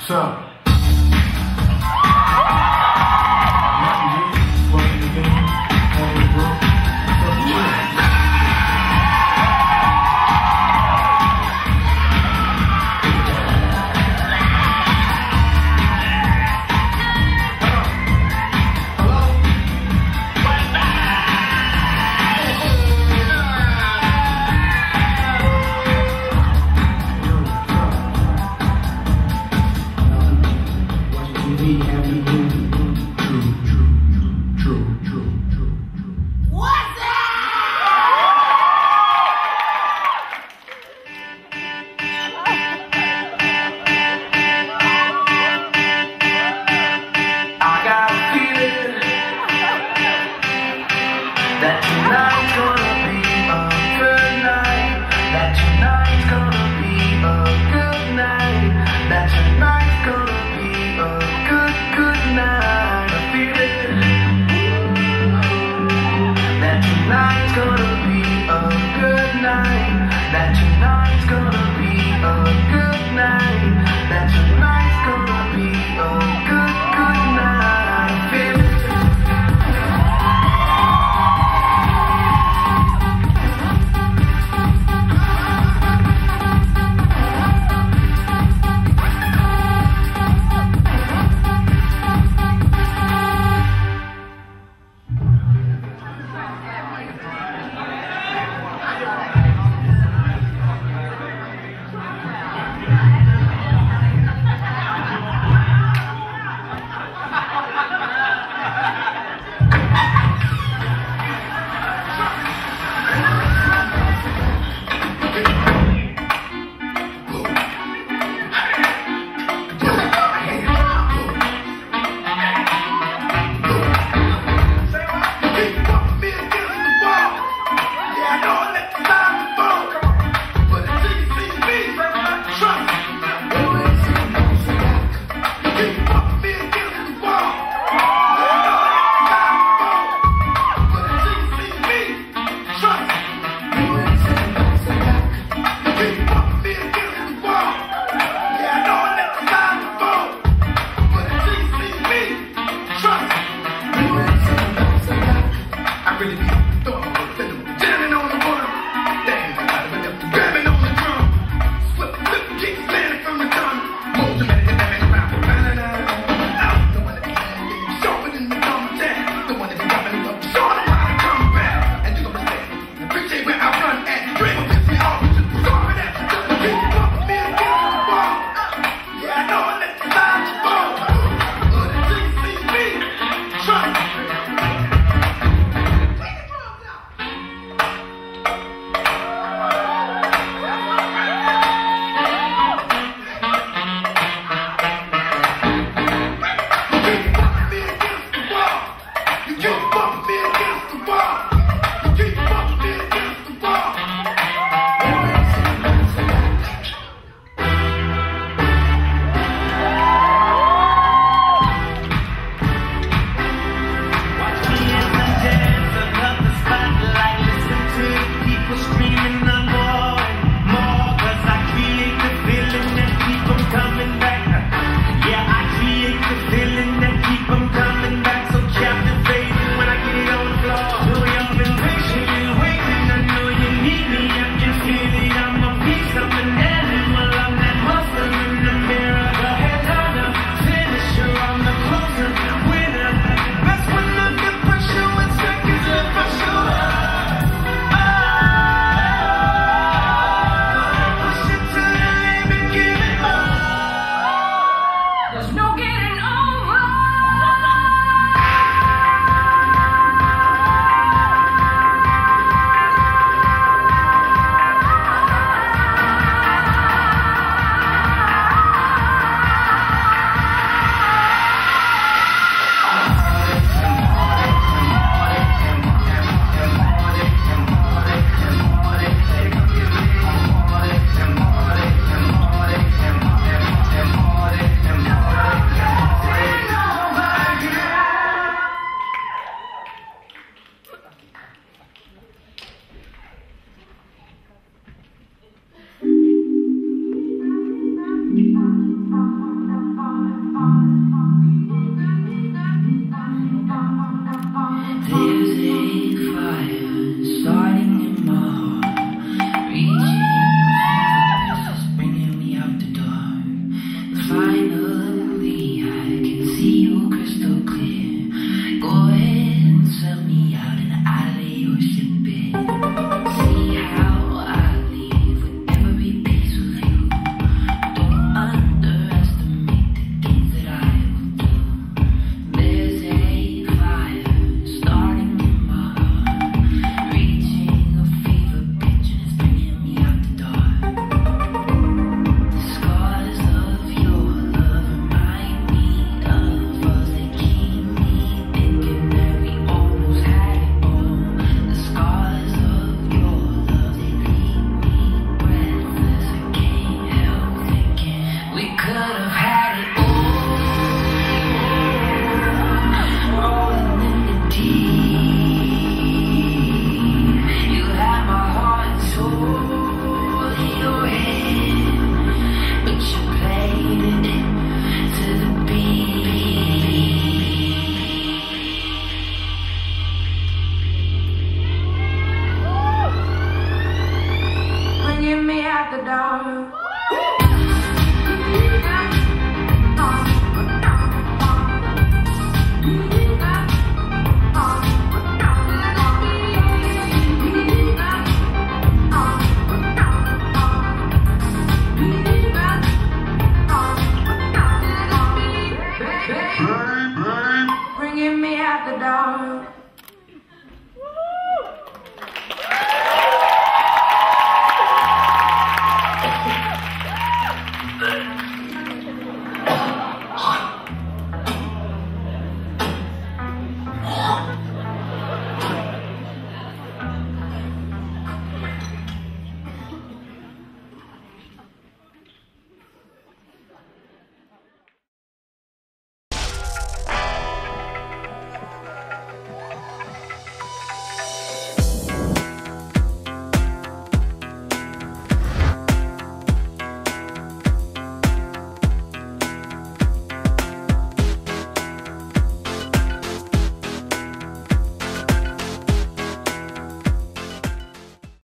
So. Happy down.